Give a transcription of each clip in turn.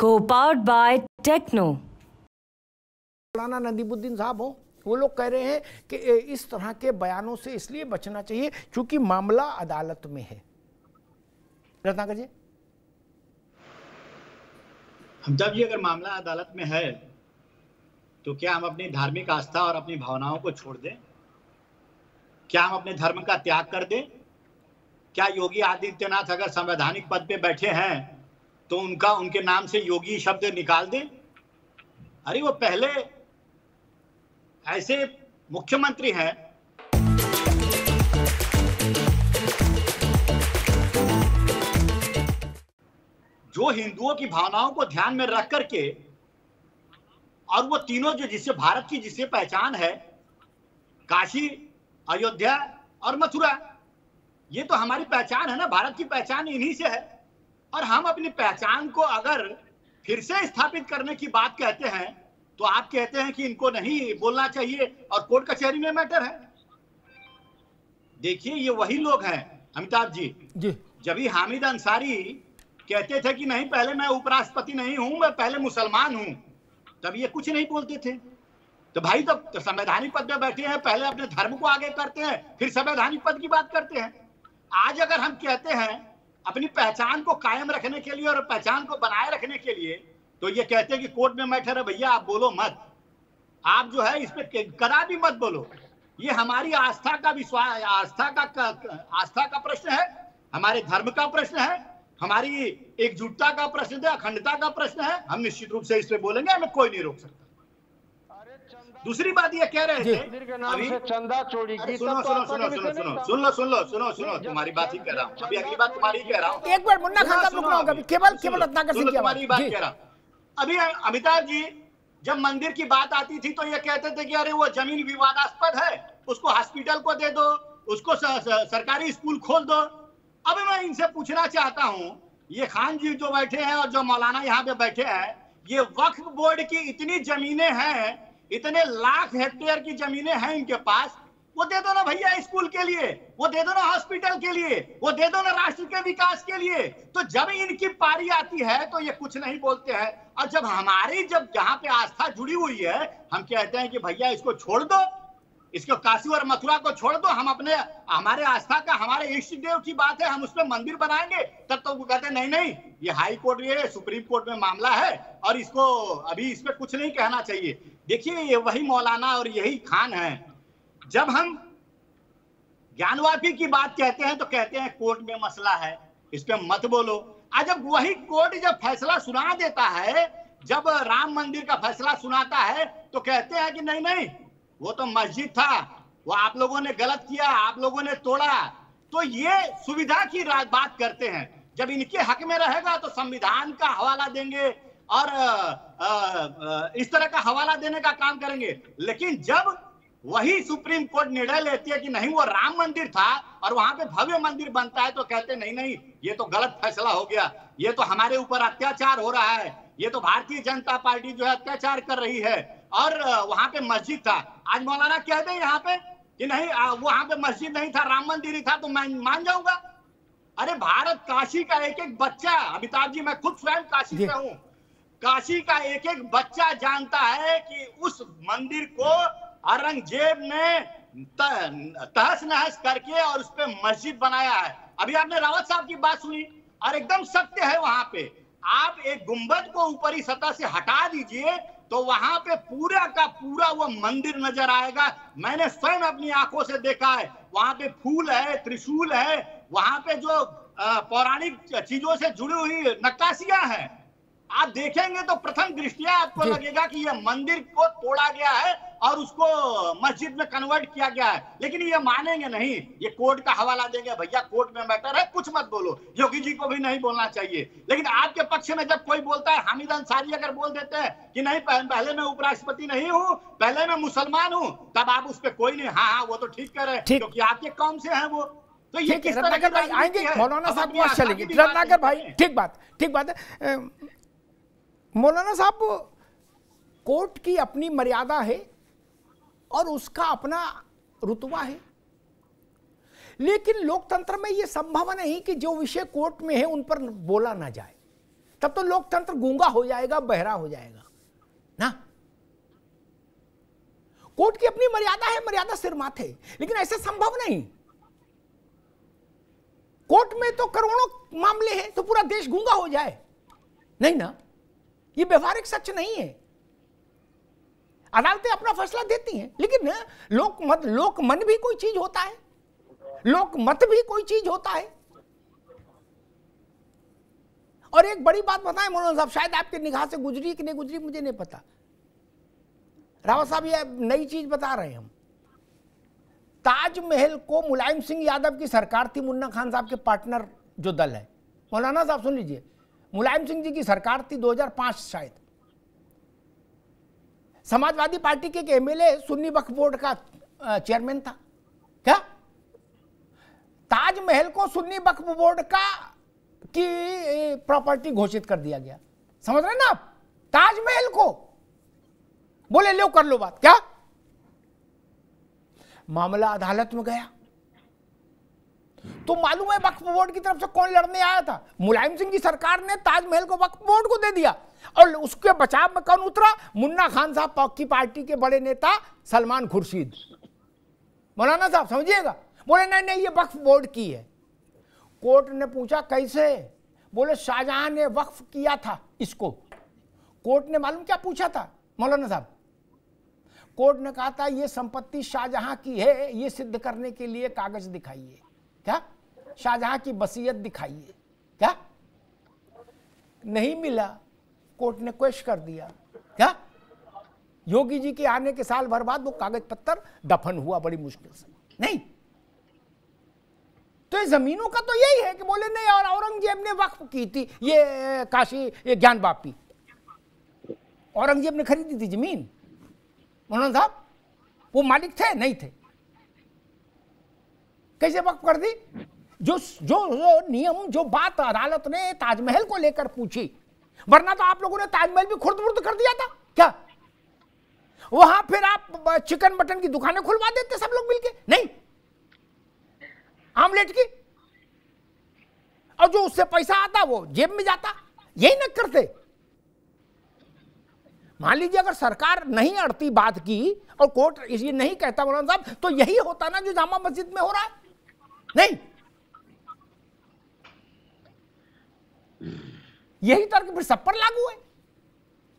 Copowered by Techno। मौलाना नदीबुद्दीन साहब हो, वो लोग कह रहे हैं कि इस तरह के बयानों से इसलिए बचना चाहिए क्योंकि मामला अदालत में है। रत्नाकर जी, हमजाब जी, अगर मामला अदालत में है तो क्या हम अपनी धार्मिक आस्था और अपनी भावनाओं को छोड़ दें? क्या हम अपने धर्म का त्याग कर दें? क्या योगी आदित्यनाथ अगर संवैधानिक पद पे बैठे हैं तो उनके नाम से योगी शब्द निकाल दें? अरे वो पहले ऐसे मुख्यमंत्री हैं। जो हिंदुओं की भावनाओं को ध्यान में रख करके और वो तीनों जो जिसे भारत की जिसे पहचान है, काशी, अयोध्या और मथुरा, ये तो हमारी पहचान है ना, भारत की पहचान इन्हीं से है। और हम अपनी पहचान को अगर फिर से स्थापित करने की बात कहते हैं तो आप कहते हैं कि इनको नहीं बोलना चाहिए और कोर्ट कचहरी में मैटर है। देखिए, ये वही लोग हैं अमिताभ जी, जब ही हामिद अंसारी कहते थे कि नहीं, पहले मैं उपराष्ट्रपति नहीं हूं, मैं पहले मुसलमान हूं, तब ये कुछ नहीं बोलते थे। तो भाई, तो संवैधानिक पद में बैठे हैं, पहले अपने धर्म को आगे करते हैं, फिर संवैधानिक पद की बात करते हैं। आज अगर हम कहते हैं अपनी पहचान को कायम रखने के लिए और पहचान को बनाए रखने के लिए, तो ये कहते हैं कि कोर्ट में मैटर है। भैया, आप बोलो मत, आप जो है इस पे कदा भी मत बोलो। ये हमारी आस्था का विश्वास, आस्था का प्रश्न है, हमारे धर्म का प्रश्न है, हमारी एकजुटता का प्रश्न है, अखंडता का प्रश्न है। हम निश्चित रूप से इस पे बोलेंगे, हमें कोई नहीं रोक सकता। दूसरी बात ये कह रहे थे चंदा चोरी की। सुनो, तुम्हारी बात ही कह रहा हूँ, अभी अगली बात तुम्हारी कह रहा हूँ। एक बार मुन्ना खान साहब रुकना होगा, केवल रत्नाकर सिंह तुम्हारी बात कह रहा हूँ। अभी अमिताभ जी, जब मंदिर की बात आती थी तो ये कहते थे कि अरे वो जमीन विवादास्पद है, उसको हॉस्पिटल को दे दो, उसको सरकारी स्कूल खोल दो। अब मैं इनसे पूछना चाहता हूँ, ये खान जी जो बैठे हैं और जो मौलाना यहाँ पे बैठे हैं, ये वक्फ बोर्ड की इतनी जमीनें हैं, इतने लाख हेक्टेयर की जमीनें हैं इनके पास, वो दे दो ना भैया स्कूल के लिए, वो दे दो ना हॉस्पिटल के लिए, वो दे दो ना राष्ट्र के विकास के लिए। तो जब इनकी पारी आती है तो ये कुछ नहीं बोलते हैं, और जब हमारी जहाँ पे आस्था जुड़ी हुई है, हम कहते हैं कि भैया इसको छोड़ दो, इसको काशी और मथुरा को छोड़ दो, हम अपने हमारे आस्था का, हमारे इष्ट देव की बात है, हम उसमें मंदिर बनाएंगे। तब तो वो कहते हैं नहीं, ये हाई कोर्ट, ये सुप्रीम कोर्ट में मामला है और इसको अभी इसमें कुछ नहीं कहना चाहिए। देखिए, ये वही मौलाना और यही खान हैं। जब हम ज्ञानवापी की बात कहते हैं तो कहते हैं कोर्ट में मसला है, इस पे मत बोलो। आज जब वही कोर्ट जब फैसला सुना देता है, जब राम मंदिर का फैसला सुनाता है तो कहते हैं कि नहीं, वो तो मस्जिद था, वो आप लोगों ने गलत किया, आप लोगों ने तोड़ा। तो ये सुविधा की बात करते हैं। जब इनके हक में रहेगा तो संविधान का हवाला देंगे और इस तरह का हवाला देने का काम करेंगे। लेकिन जब वही सुप्रीम कोर्ट निर्णय लेती है कि नहीं, वो राम मंदिर था और वहां पे भव्य मंदिर बनता है, तो कहते नहीं, ये तो गलत फैसला हो गया, ये तो हमारे ऊपर अत्याचार हो रहा है, ये तो भारतीय जनता पार्टी जो है अत्याचार कर रही है, और वहां पे मस्जिद था। आज मौलाना कह दे यहाँ पे कि नहीं, वहां पे मस्जिद नहीं था, राम मंदिर ही था, तो मैं मान जाऊंगा। अरे भारत, काशी का एक एक बच्चा, अमिताभ जी मैं खुद स्वयं काशी से हूँ, काशी का एक एक बच्चा जानता है कि उस मंदिर को औरंगजेब ने तहस नहस करके और उस पर मस्जिद बनाया है। अभी आपने रावत साहब की बात सुनी और एकदम सत्य है, वहां पे आप एक गुंबद को ऊपरी सतह से हटा दीजिए तो वहां पे पूरा का पूरा वो मंदिर नजर आएगा। मैंने स्वयं अपनी आंखों से देखा है, वहां पे फूल है, त्रिशूल है, वहां पे जो पौराणिक चीजों से जुड़ी हुई नक्काशियां हैं। आप देखेंगे तो प्रथम दृष्टिया आपको लगेगा कि यह मंदिर को तोड़ा गया है और उसको मस्जिद में कन्वर्ट किया गया है, लेकिन ये मानेंगे नहीं, ये कोर्ट का हवाला देंगे। भैया, कोर्ट में मैटर है, कुछ मत बोलो, योगी जी को भी नहीं बोलना चाहिए। लेकिन आपके पक्ष में जब कोई बोलता है, हामिद अंसारी अगर बोल देते हैं कि नहीं, पहले मैं उपराष्ट्रपति नहीं हूँ, पहले मैं मुसलमान हूँ, तब आप उस पर कोई नहीं, हाँ वो तो ठीक कह रहे हैं क्योंकि आपके कौम से है वो। तो ये किस तरह भाई आएंगे, मौलाना साहब चलेंगे, रत्नाकर भाई, ठीक बात है। मौलाना साहब, कोर्ट की अपनी मर्यादा है और उसका अपना रुतबा है, लेकिन लोकतंत्र में यह संभव नहीं कि जो विषय कोर्ट में है उन पर बोला ना जाए। तब तो लोकतंत्र गूंगा हो जाएगा, बहरा हो जाएगा ना। कोर्ट की अपनी मर्यादा है, मर्यादा सिर माथे, लेकिन ऐसा संभव नहीं। कोर्ट में तो करोड़ों मामले हैं तो पूरा देश गूंगा हो जाए, नहीं ना। ये व्यवहारिक सच नहीं है। अदालतें अपना फैसला देती हैं, लेकिन लोकमत भी कोई चीज होता है, लोकमत भी कोई चीज होता है। और एक बड़ी बात बताएं मौलाना साहब, शायद आपके निगाह से गुजरी कि नहीं गुजरी मुझे नहीं पता, रावत साहब ये नई चीज बता रहे हैं हम। ताजमहल को मुलायम सिंह यादव की सरकार थी, मुन्ना खान साहब के पार्टनर जो दल है, मौलाना साहब सुन लीजिए, मुलायम सिंह जी की सरकार थी 2005 शायद। समाजवादी पार्टी के एक एमएलए सुन्नी वक्फ बोर्ड का चेयरमैन था। क्या ताजमहल को सुन्नी वक्फ बोर्ड का की प्रॉपर्टी घोषित कर दिया गया, समझ रहे हैं ना आप। ताजमहल को बोले लो कर लो बात। क्या मामला अदालत में गया तो मालूम है वक्फ बोर्ड की तरफ से कौन लड़ने आया था। मुलायम सिंह की सरकार ने ताजमहल को वक्फ बोर्ड को दे दिया, और उसके बचाव में कौन उतरा? मुन्ना खान साहब की पार्टी के बड़े नेता सलमान खुर्शीद। मौलाना साहब समझिएगा, बोले नहीं नहीं ये वक्फ बोर्ड की है। कोर्ट ने पूछा कैसे? बोले शाहजहां ने वक्फ किया था इसको। कोर्ट ने मालूम क्या पूछा था मौलाना साहब? कोर्ट ने कहा था यह संपत्ति शाहजहां की है, यह सिद्ध करने के लिए कागज दिखाइए। क्या? शाहजहां की वसीयत दिखाइए। क्या? नहीं मिला। कोर्ट ने क्वेश्चन कर दिया। क्या? योगी जी के आने के साल भर बाद वो कागज पत्तर दफन हुआ बड़ी मुश्किल से, नहीं तो ये जमीनों का तो यही है कि बोले नहीं, और औरंगजेब ने वक्फ की थी ये काशी, ये ज्ञानवापी औरंगजेब ने खरीदी थी जमीन। मौलाना साहब वो मालिक थे नहीं थे, कैसे वक्फ कर दी? जो जो नियम जो बात अदालत ने ताजमहल को लेकर पूछी, वरना तो आप लोगों ने ताजमहल भी खुर्द बुर्द कर दिया था। क्या वहां फिर आप चिकन मटन की दुकानें खुलवा देते सब लोग मिलके, नहीं आमलेट की, और जो उससे पैसा आता वो जेब में जाता, यही न करते। मान लीजिए अगर सरकार नहीं अड़ती बात की और कोर्ट ये नहीं कहता मौलाना साहब, तो यही होता ना जो जामा मस्जिद में हो रहा है, नहीं? यही तर्क फिर सब पर लागू है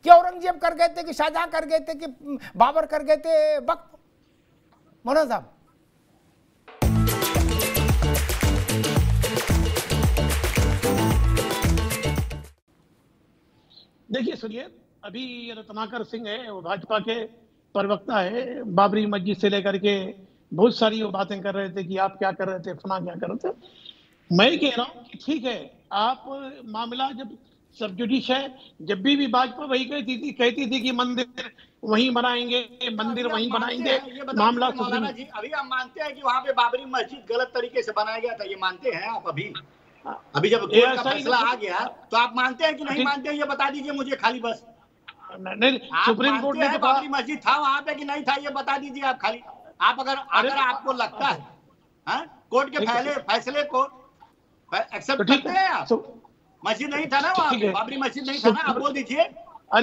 कि औरंगजेब कर गए थे, कि शाहजहां कर गए थे, कि बाबर कर गए थे वक्त। मौलाना साहब देखिए सुनिए, अभी रत्नाकर सिंह है वो भाजपा के प्रवक्ता है, बाबरी मस्जिद से लेकर के बहुत सारी वो बातें कर रहे थे कि आप क्या कर रहे थे, फना क्या कर रहे थे। मैं कह रहा हूँ कि ठीक है, आप मामला जब सब जुडिश है, जब भी भाजपा वही कहती थी कि मंदिर वहीं बनाएंगे, मंदिर वहीं बनाएंगे। मामला मौलाना जी अभी हम मानते हैं कि वहाँ पे बाबरी मस्जिद गलत तरीके से बनाया गया था, ये मानते हैं आप? अभी जब कोर्ट का फैसला आ गया तो आप मानते हैं कि नहीं मानते हैं ये बता दीजिए मुझे खाली, बस। नहीं सुप्रीम कोर्ट ने बाबरी मस्जिद था वहाँ पे कि नहीं था ये बता दीजिए आप खाली। आप अगर आपको लगता है कोर्ट के पहले फैसले को एक्सेप्ट करते हैं आप, मस्जिद नहीं था ना वहाँ, बाबरी मस्जिद नहीं था ना, आप बोल दीजिए,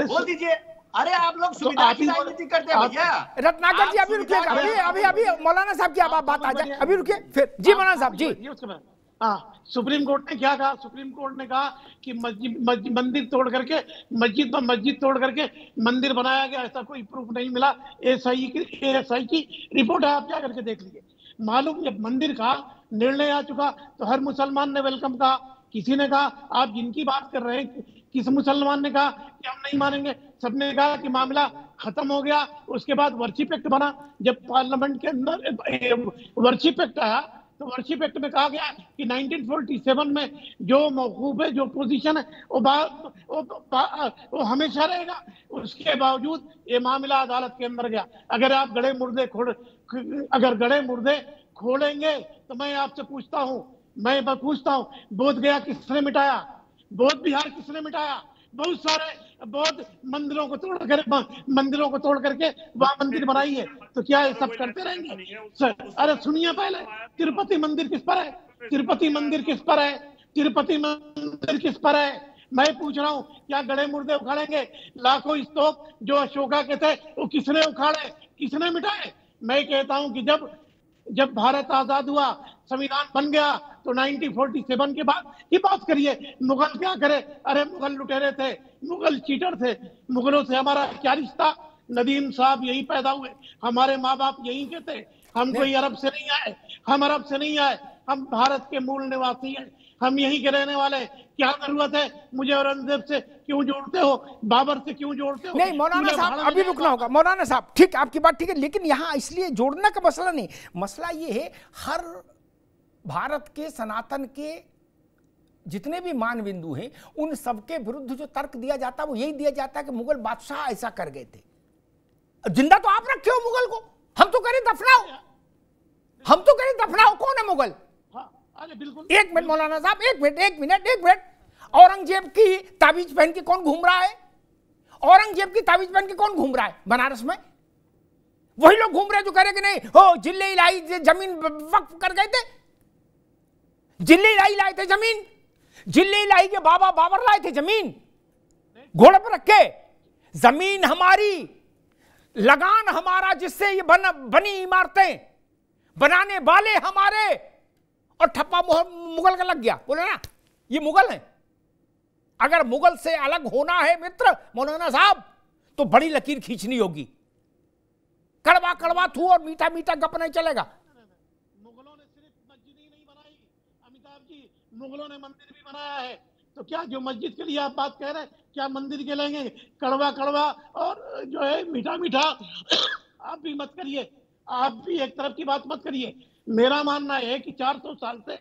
बोल दीजिए। अरे आप लोग सुविधा की राजनीति करते हैं भैया। रत्नाकर जी अभी रुकिए, अभी अभी मौलाना साहब की आप बात आ जाए, अभी रुकिए फिर जी मौलाना साहब जी। हाँ, सुप्रीम कोर्ट ने क्या कहा? सुप्रीम कोर्ट ने कहा कि मंदिर तोड़ करके मस्जिद तोड़ करके मंदिर बनाया गया, ऐसा कोई प्रूफ नहीं मिला। एएसआई की रिपोर्ट है, आप क्या करके देख लीजिए। मालूम जब मंदिर का निर्णय आ चुका तो हर मुसलमान ने वेलकम कहा, किसी ने कहा आप जिनकी बात कर रहे हैं, किस मुसलमान ने कहा कि हम नहीं मानेंगे, सबने कहा कि मामला खत्म हो गया। उसके बाद वर्शिप एक्ट बना, जब पार्लियामेंट के अंदर वर्शिप एक्ट आया तो वर्शिप एक्ट में कहा गया कि 1947 में जो मौकूफ है, जो पोजीशन है वो हमेशा रहेगा। उसके बावजूद ये मामला अदालत के अंदर गया। अगर आप गड़े मुर्दे खोलेंगे तो मैं आपसे पूछता हूँ, बोध गया किसने मिटाया, बोध बिहार किसने मिटाया? बहुत सारे बौद्ध मंदिरों को तोड़ करके वहां मंदिर बनाई है, तो क्या ये सब करते रहेंगे? अरे सुनिए, पहले तिरुपति मंदिर किस पर है? मैं पूछ रहा हूँ क्या गड़े मुर्दे उखाड़ेंगे? लाखों स्तूप जो अशोका के थे वो किसने उखाड़े, किसने मिटाए? मैं कहता हूँ कि जब जब भारत आजाद हुआ, संविधान बन गया, तो 1947 के बाद ये बात करिए। मुगल क्या करे? अरे मुगल लुटेरे थे, मुगल चीटर थे, मुगलों से हमारा क्या रिश्ता? नदीम साहब यही पैदा हुए, हमारे माँ बाप यही के थे। हम कोई अरब से नहीं आए, हम अरब से नहीं आए, हम भारत के मूल निवासी हैं, हम यहीं के रहने वाले। क्या जरूरत है मुझे औरंगजेब से क्यों जोड़ते हो, बाबर से क्यों जोड़ते हो? नहीं मौलाना साहब, अभी रुकना होगा मौलाना साहब। ठीक, आपकी बात ठीक है, लेकिन यहाँ इसलिए जोड़ना का मसला नहीं, मसला ये है हर भारत के सनातन के जितने भी मान बिंदु हैं उन सबके विरुद्ध जो तर्क दिया जाता है वो यही दिया जाता है कि मुगल बादशाह ऐसा कर गए थे। जिंदा तो आप रखे हो मुगल को, हम तो करें दफनाओ, हम तो करें दफनाओ, कौन है मुगल? अरे बिल्कुल। एक मिनट मौलाना साहब, एक मिनट। औरंगजेब की ताबीज पहन के कौन घूम रहा है? औरंगजेब की ताबीज पहन के कौन घूम रहा है बनारस में? वही लोग घूम रहे जो कह रहे कि नहीं हो जिले इलाही जमीन वक्फ कर गए थे, जिले इलाही लाए थे जमीन, जिले इलाही के बाबा बाबर लाए थे जमीन, घोड़े पर रखे, जमीन हमारी, लगान हमारा, जिससे ये बनी इमारतें, बनाने वाले हमारे, और ठप्पा मुगल का लग गया। बोले ना ये मुगल है। अगर मुगल से अलग होना है मित्र मौलाना साहब तो बड़ी लकीर खींचनी होगी, कड़वा कड़वा थू और मीठा मीठा गप नहीं चलेगा। मुगलों ने सिर्फ मस्जिद ही नहीं बनाई अमिताभ जी, मुगलों ने मंदिर भी बनाया है। तो क्या जो मस्जिद के लिए आप बात कह रहे हैं क्या मंदिर के लेंगे? कड़वा कड़वा और जो है मीठा मीठा आप भी मत करिए, आप भी एक तरफ की बात मत करिए। मेरा मानना है कि 400 साल से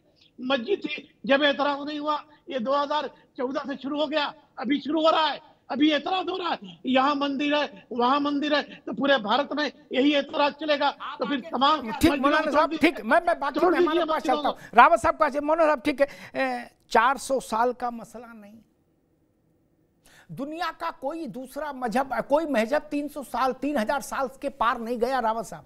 मस्जिद थी, जब एतराज नहीं हुआ। ये 2014 से शुरू हो गया, अभी शुरू हो रहा है, अभी एतराज हो रहा है, यहाँ मंदिर है वहाँ मंदिर है, तो पूरे भारत में यही एतराज चलेगा। तो फिर तमाम ठीक मौलाना साहब, ठीक मैं बाकी मेहमानों के पास चलता हूँ। रावत साहब का मौलाना साहब ठीक है, 400 साल का मसला नहीं, दुनिया का कोई दूसरा मजहब, कोई मजहब 300 साल 3000 साल के पार नहीं गया रावत साहब।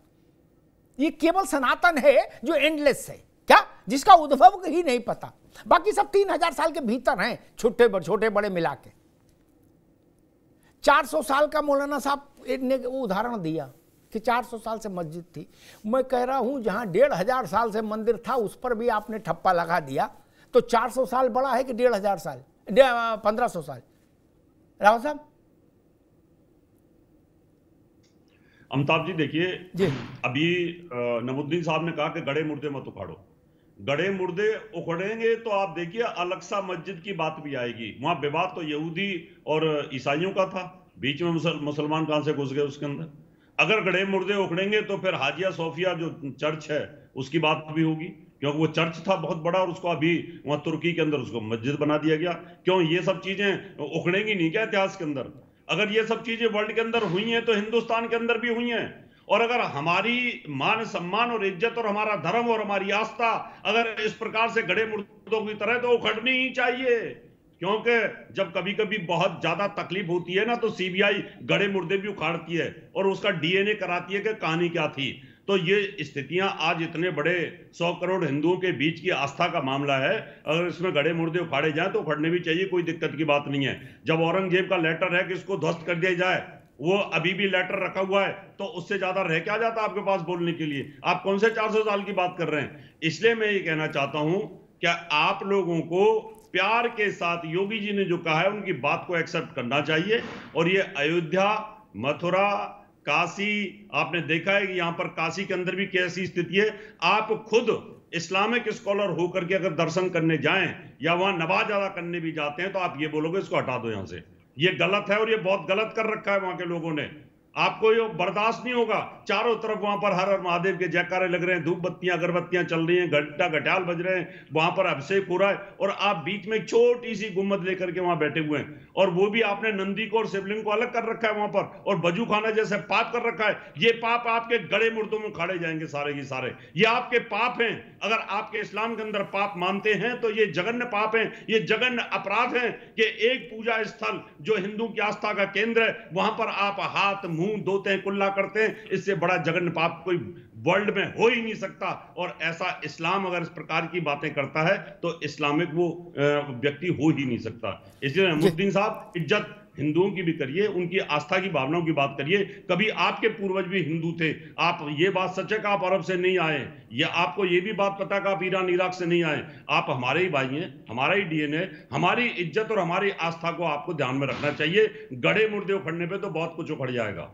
ये केवल सनातन है जो एंडलेस है, क्या जिसका उद्भव ही नहीं पता, बाकी सब 3000 साल के भीतर हैं, छोटे बड़े मिला के। 400 साल का मौलाना साहब ने उदाहरण दिया कि 400 साल से मस्जिद थी। मैं कह रहा हूं जहां 1500 साल से मंदिर था उस पर भी आपने ठप्पा लगा दिया, तो 400 साल बड़ा है कि 1500 साल 1500 साल? रावत साहब। अमिताभ जी देखिए, अभी नमुद्दीन साहब ने कहा कि गड़े मुर्दे मत उखाड़ो, गड़े मुर्दे उखड़ेंगे तो आप देखिए अलग सा मस्जिद की बात भी आएगी। वहां विवाद तो यहूदी और ईसाइयों का था, बीच में मुसलमान कहां से घुस गए उसके अंदर? अगर गड़े मुर्दे उखड़ेंगे तो फिर हाजिया सोफिया जो चर्च है उसकी बात भी होगी, क्योंकि वो चर्च था बहुत बड़ा और उसको अभी वहां तुर्की के अंदर उसको मस्जिद बना दिया गया। क्यों ये सब चीजें उखड़ेंगी नहीं क्या इतिहास के अंदर? अगर ये सब चीजें वर्ल्ड के अंदर हुई हैं तो हिंदुस्तान के अंदर भी हुई हैं। और अगर हमारी मान सम्मान और इज्जत और हमारा धर्म और हमारी आस्था अगर इस प्रकार से गड़े मुर्दों की तरह तो उखड़नी ही चाहिए, क्योंकि जब कभी कभी बहुत ज्यादा तकलीफ होती है ना तो सीबीआई गड़े मुर्दे भी उखाड़ती है और उसका DNA कराती है कि कहानी क्या थी। तो ये स्थितियां आज इतने बड़े 100 करोड़ हिंदुओं के बीच की आस्था का मामला है, अगर इसमें गड़े मुर्दे उखाड़े जाएं तो उखड़ने भी चाहिए, कोई दिक्कत की बात नहीं है। जब औरंगजेब का लेटर है कि इसको ध्वस्त कर दिया जाए, वो अभी भी लेटर रखा हुआ है, तो उससे ज्यादा रह क्या जाता आपके पास बोलने के लिए? आप कौन से 400 साल की बात कर रहे हैं? इसलिए मैं ये कहना चाहता हूं कि आप लोगों को प्यार के साथ योगी जी ने जो कहा है उनकी बात को एक्सेप्ट करना चाहिए। और ये अयोध्या, मथुरा, काशी, आपने देखा है कि यहां पर काशी के अंदर भी कैसी स्थिति है। आप खुद इस्लामिक स्कॉलर होकर के अगर दर्शन करने जाएं या वहां नवाज अदा करने भी जाते हैं तो आप ये बोलोगे इसको हटा दो यहां से, ये गलत है और ये बहुत गलत कर रखा है वहां के लोगों ने, आपको ये बर्दाश्त नहीं होगा। चारों तरफ वहां पर हर हर महादेव के जयकारे लग रहे हैं, धूप बत्तियां अगरबत्तियां चल रही हैं, घंटा घटियाल बज रहे हैं, वहां पर अभिषेक हो रहा है और आप बीच में छोटी सी गुम्बद लेकर के वहां बैठे हुए हैं, और वो भी आपने नंदी को और शिवलिंग को अलग कर रखा है वहां पर, और बजूखाना जैसे पाप कर रखा है। ये पाप आपके गड़े मुर्दों में उखाड़े जाएंगे सारे के सारे, ये आपके पाप हैं। अगर आपके इस्लाम के अंदर पाप मानते हैं तो ये जघन्य पाप है, ये जघन्य अपराध है कि एक पूजा स्थल जो हिंदू की आस्था का केंद्र है वहां पर आप हाथ मुंह धोते हैं, कुल्ला करते हैं। इससे बड़ा जघन्य पाप कोई वर्ल्ड में हो ही नहीं सकता। और ऐसा इस्लाम अगर इस प्रकार की बातें करता है तो इस्लामिक वो व्यक्ति हो ही नहीं सकता। इसलिए नमुद्दीन साहब, इज्जत हिंदुओं की भी करिए, उनकी आस्था की भावनाओं की बात करिए। कभी आपके पूर्वज भी हिंदू थे। आप ये बात सच है कि आप अरब से नहीं आए, या आपको ये भी बात पता कि आप ईरान इराक से नहीं आए। आप हमारे ही भाई हैं, हमारा ही डीएनए। हमारी इज्जत और हमारी आस्था को आपको ध्यान में रखना चाहिए। गड़े मुर्दे उखड़ने पर तो बहुत कुछ उखड़ जाएगा।